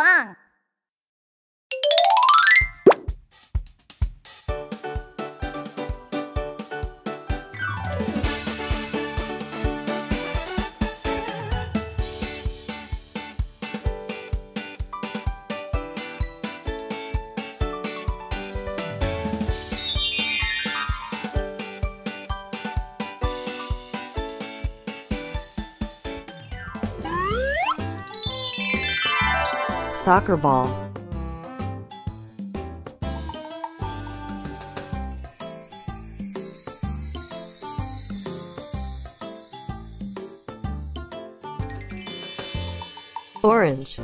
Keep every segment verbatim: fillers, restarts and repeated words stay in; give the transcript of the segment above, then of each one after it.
bang. Soccer ball. Orange.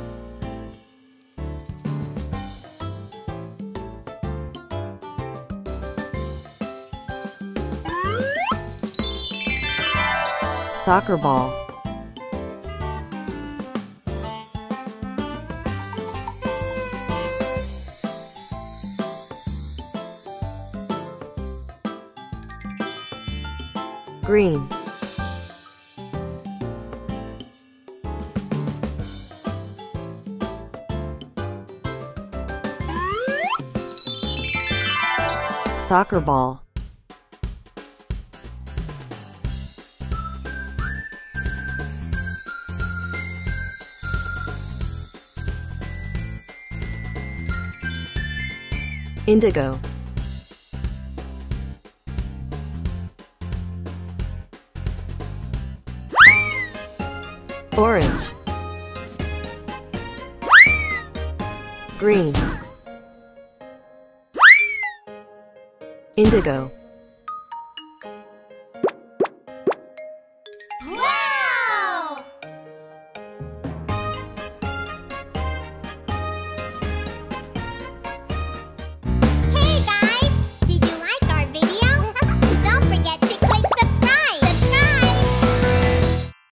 Soccer ball. Green. Soccer ball. Indigo. Orange. Green. Indigo.